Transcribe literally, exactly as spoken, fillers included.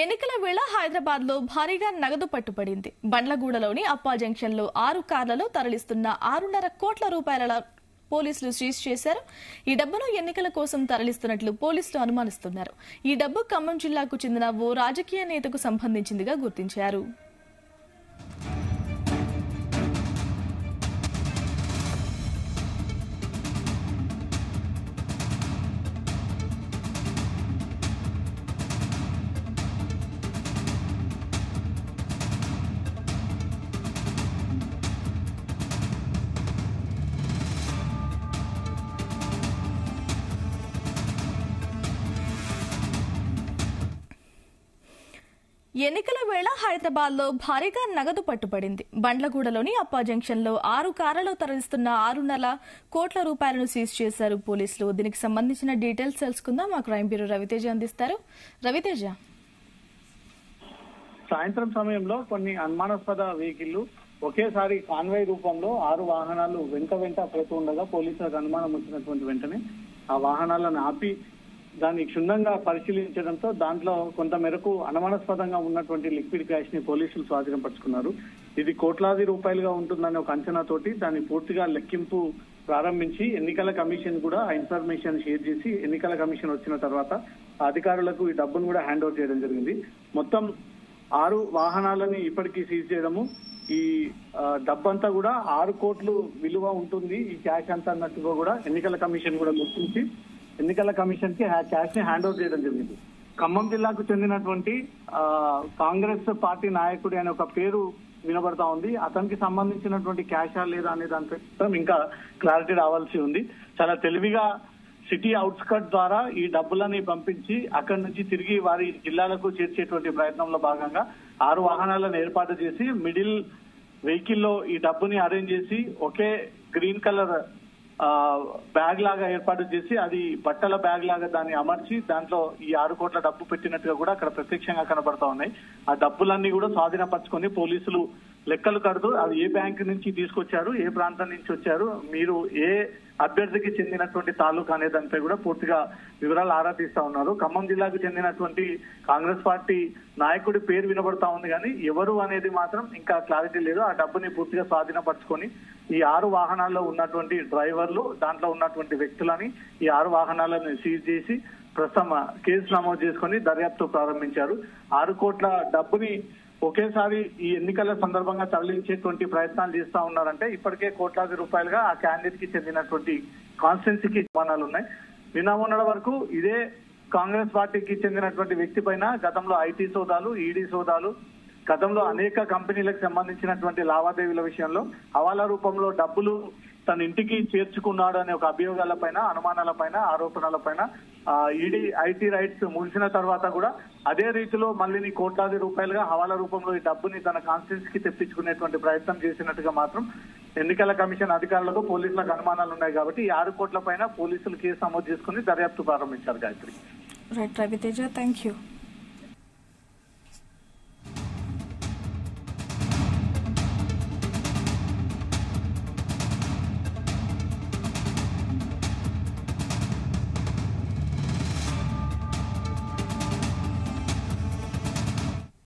ఎన్నికల వేళ హైదరాబాద్ లో భారీగా నగదు పట్టుబడింది. బండ్లగూడలోని అప్పా జంక్షన్ లో ఆరు కార్లలో తరలిస్తున్న ఆరున్నర కోట్ల రూపాయల పోలీసులు సీజ్ చేశారు. ఈ డబ్బును ఎన్నికల కోసం తరలిస్తున్నట్లు పోలీసులు అనుమానిస్తున్నారు. ఈ డబ్బు ఖమ్మం జిల్లాకు చెందిన ఓ రాజకీయ నేతకు సంబంధించిందిగా గుర్తించారు. ఎన్నికల వేళ హైదరాబాద్ లో భారీగా నగదు పట్టుబడింది. బండ్లగూడలోని అప్పా జంక్షన్ లో ఆరు కార్లలో తరలిస్తున్న ఆరున్నర కోట్ల రూపాయలను సీజ్ చేశారు పోలీసులు. దీనికి సంబంధించిన డీటెయిల్స్ తెలుసుకుందాం. మా క్రైమ్ బ్యూరో రవితేజ అందిస్తారు. రవితేజ, సాయంత్రం సమయంలో కొన్ని అనుమానాస్పద వెహికల్లు ఒకేసారి కాన్వాయ్ రూపంలో ఆరు వాహనాలు వెంట వెంట పోతుండగా పోలీసులకు అనుమానం వచ్చినటువంటి వెంటనే ఆ వాహనాలను ఆపి దాన్ని క్షుణ్ణంగా పరిశీలించడంతో దాంట్లో కొంత మేరకు అనుమానాస్పదంగా ఉన్నటువంటి లిక్విడ్ క్యాష్ ని పోలీసులు స్వాధీనం పరుచుకున్నారు. ఇది కోట్లాది రూపాయలుగా ఉంటుందనే ఒక అంచనాతోటి దాన్ని పూర్తిగా లెక్కింపు ప్రారంభించి ఎన్నికల కమిషన్ కూడా ఆ ఇన్ఫర్మేషన్ షేర్ చేసి ఎన్నికల కమిషన్ వచ్చిన తర్వాత అధికారులకు ఈ డబ్బును కూడా హ్యాండ్ ఓవర్ చేయడం జరిగింది. మొత్తం ఆరు వాహనాలని ఇప్పటికీ సీజ్ చేయడము, ఈ డబ్బంతా కూడా ఆరు కోట్లు విలువ ఉంటుంది ఈ క్యాష్ అంతా అన్నట్టుగా కూడా ఎన్నికల కమిషన్ కూడా గుర్తించి ఎన్నికల కమిషన్ కి క్యాష్ ని హ్యాండ్ ఓవర్ చేయడం జరిగింది. ఖమ్మం జిల్లాకు చెందినటువంటి కాంగ్రెస్ పార్టీ నాయకుడు అనే ఒక పేరు వినబడతా ఉంది. అతనికి సంబంధించినటువంటి క్యాషా లేదా అనే దానిపై ఇంకా క్లారిటీ రావాల్సి ఉంది. చాలా తెలివిగా సిటీ అవుట్స్కట్ ద్వారా ఈ డబ్బులని పంపించి అక్కడి నుంచి తిరిగి వారి జిల్లాలకు చేర్చేటువంటి ప్రయత్నంలో భాగంగా ఆరు వాహనాలను ఏర్పాటు చేసి మిడిల్ వెహికల్లో ఈ డబ్బుని అరేంజ్ చేసి ఒకే గ్రీన్ కలర్ బ్యాగ్ లాగా ఏర్పాటు చేసి అది బట్టల బ్యాగ్ లాగా దాన్ని అమర్చి దాంట్లో ఈ ఆరు కోట్ల డబ్బు పెట్టినట్టుగా కూడా అక్కడ ప్రత్యక్షంగా కనబడతా ఉన్నాయి. ఆ డబ్బులన్నీ కూడా స్వాధీనపరచుకొని పోలీసులు లెక్కలు కడుతూ అది ఏ బ్యాంకు నుంచి తీసుకొచ్చారు, ఏ ప్రాంతం నుంచి వచ్చారు, మీరు ఏ అభ్యర్థికి చెందినటువంటి తాలూకా అనే దానిపై కూడా పూర్తిగా వివరాలు ఆరా తీస్తా ఉన్నారు. ఖమ్మం జిల్లాకు చెందినటువంటి కాంగ్రెస్ పార్టీ నాయకుడి పేరు వినబడతా ఉంది కానీ ఎవరు అనేది మాత్రం ఇంకా క్లారిటీ లేదు. ఆ డబ్బుని పూర్తిగా స్వాధీనపరచుకొని ఈ ఆరు వాహనాల్లో ఉన్నటువంటి డ్రైవర్లు, దాంట్లో ఉన్నటువంటి వ్యక్తులని ఈ ఆరు వాహనాలను సీజ్ చేసి ప్రస్తుతం కేసు నమోదు చేసుకుని దర్యాప్తు ప్రారంభించారు. ఆరు కోట్ల డబ్బుని ఒకేసారి ఈ ఎన్నికల సందర్భంగా తరలించేటువంటి ప్రయత్నాలు చేస్తా ఉన్నారంటే ఇప్పటికే కోట్లాది రూపాయలుగా ఆ క్యాండిడేట్ కి చెందినటువంటి కాన్స్టిట్యున్సీకి అనుమానాలు ఉన్నాయి. నిన్న మొన్నటి వరకు ఇదే కాంగ్రెస్ పార్టీకి చెందినటువంటి వ్యక్తి పైన గతంలో ఐటీ సోదాలు, ఈడీ సోదాలు, గతంలో అనేక కంపెనీలకు సంబంధించినటువంటి లావాదేవీల విషయంలో హవాలా రూపంలో డబ్బులు తన ఇంటికి చేర్చుకున్నాడు అనే ఒక అభియోగాల పైన, అనుమానాల పైన, ఆరోపణల పైన ఈడీ ఐటీ రైట్స్ ముగిసిన తర్వాత కూడా అదే రీతిలో మళ్ళీ కోట్లాది రూపాయలుగా హవాలా రూపంలో ఈ డబ్బుని తన కాన్స్టిట్యున్సీకి తెప్పించుకునేటువంటి ప్రయత్నం చేసినట్టుగా మాత్రం ఎన్నికల కమిషన్ అధికారులకు, పోలీసులకు అనుమానాలు ఉన్నాయి. కాబట్టి ఈ ఆరు కోట్ల పైన పోలీసులు కేసు నమోదు చేసుకుని దర్యాప్తు ప్రారంభించారు. గాయత్రి.